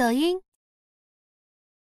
抖音。